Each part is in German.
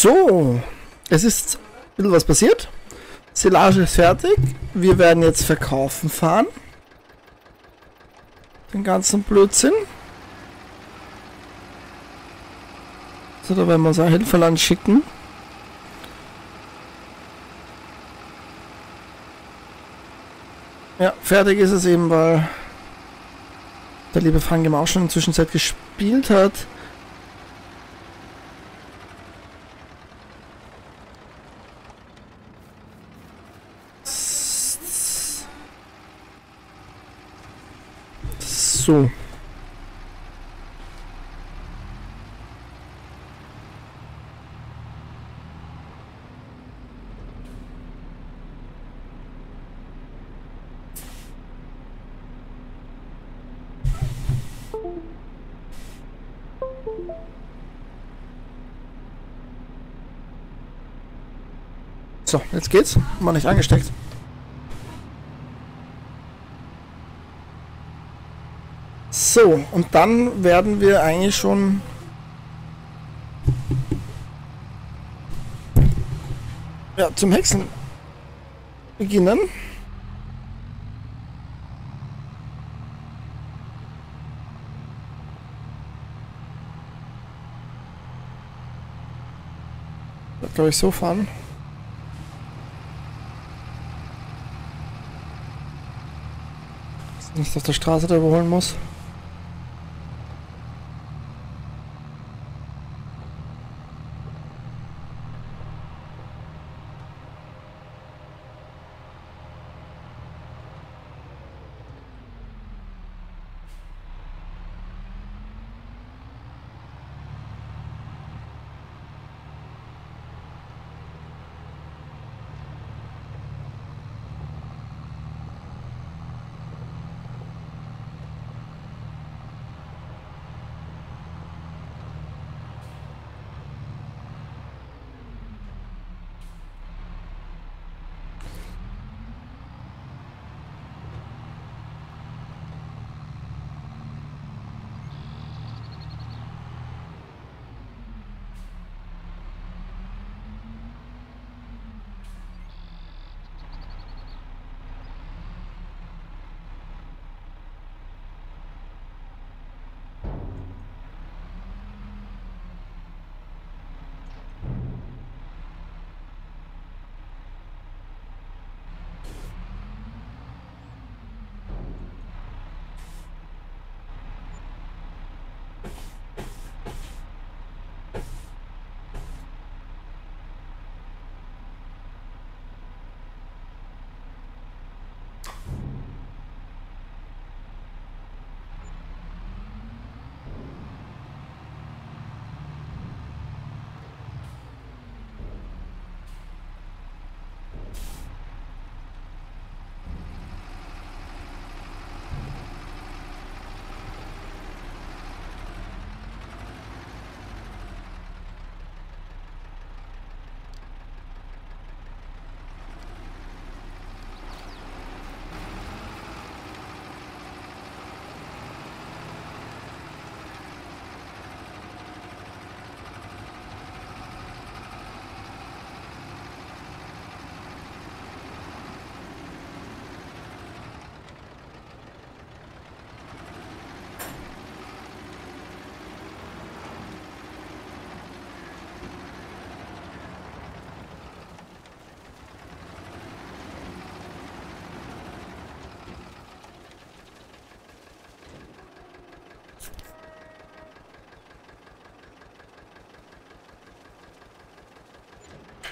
So, es ist ein bisschen was passiert. Silage ist fertig. Wir werden jetzt verkaufen fahren. Den ganzen Blödsinn. So, da werden wir uns auch Hilferland schicken. Ja, fertig ist es eben, weil der liebe Frank im auch schon in der Zwischenzeit gespielt hat. So. So, jetzt geht's. Mal nicht angesteckt. So, und dann werden wir eigentlich schon... ja, zum Häckseln beginnen. Das glaube ich so fahren. Dass ich nicht auf der Straße da überholen muss.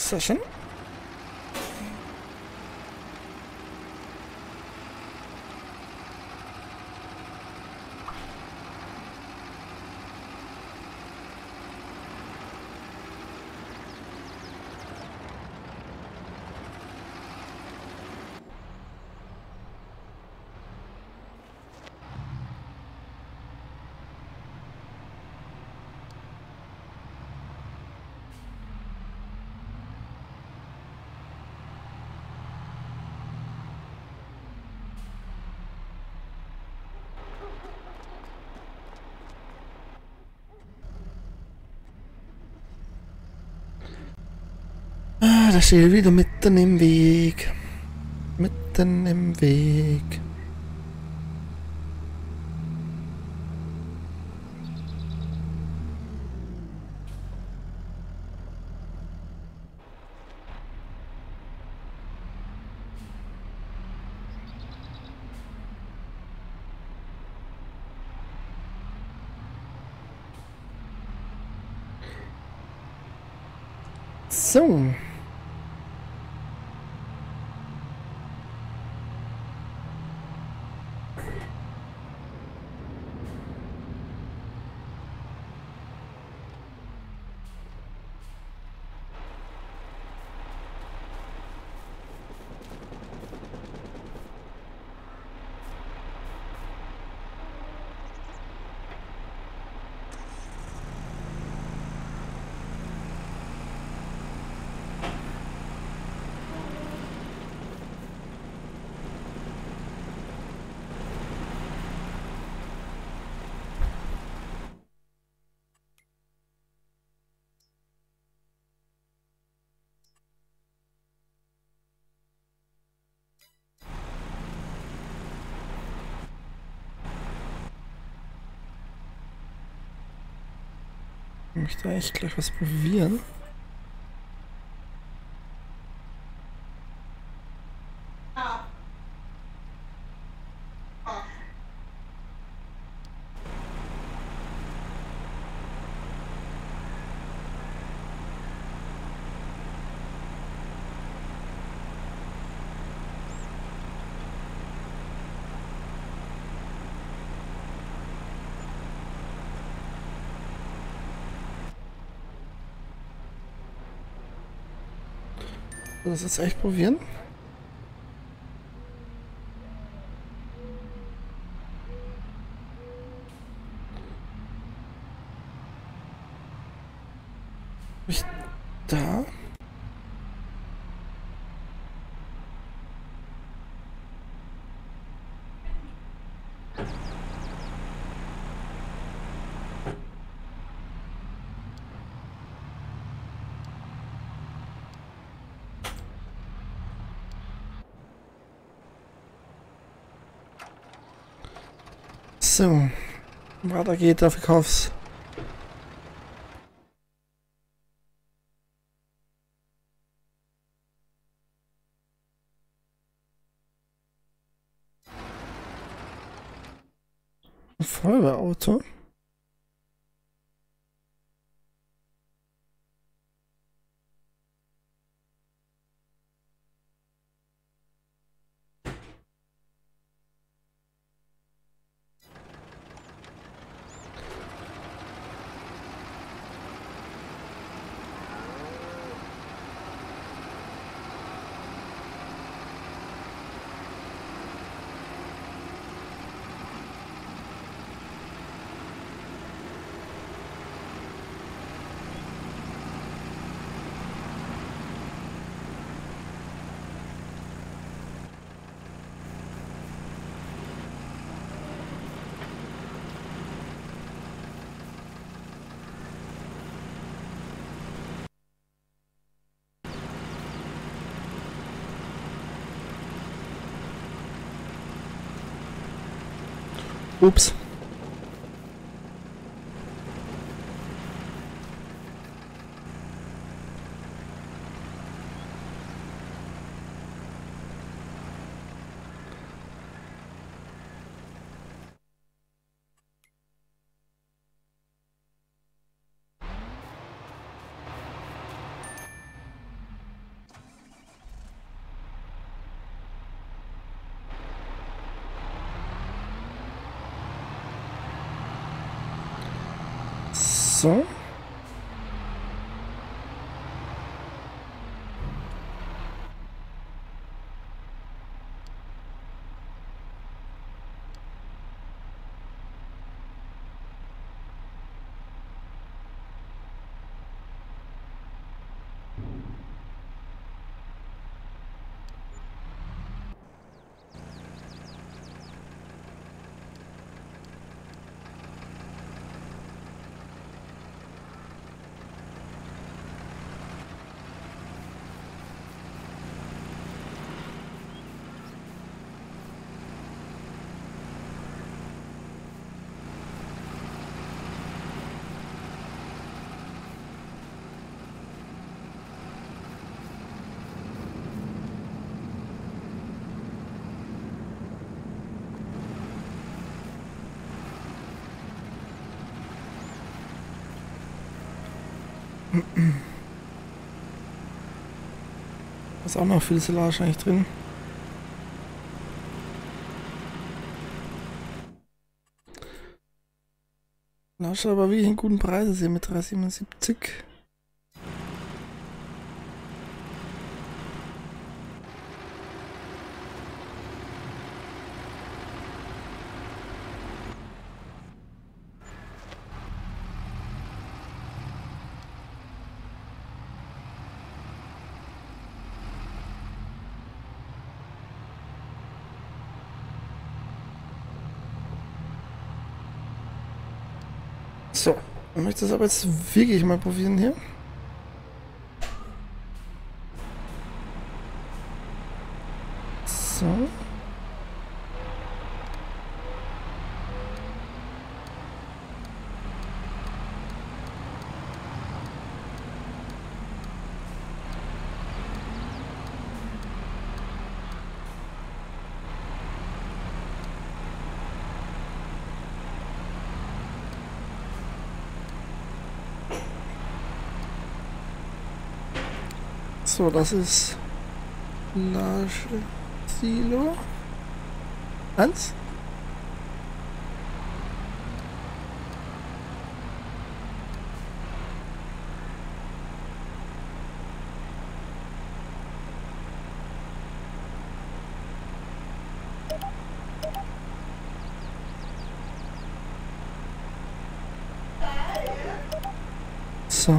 Session. Ah, da steht er wieder mitten im Weg. Mitten im Weg. So. Ich möchte eigentlich gleich was probieren. Lass es echt probieren. Ich da. So, weiter geht der Verkaufs. Feuerwehrauto. Ups. So. Da ist auch noch viel Silage eigentlich drin. Silage aber wirklich in guten Preisen hier mit 3,77. So, ich möchte das aber jetzt wirklich mal probieren hier. So. So, das ist Silage Silo 1. So.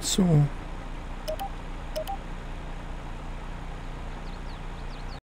So.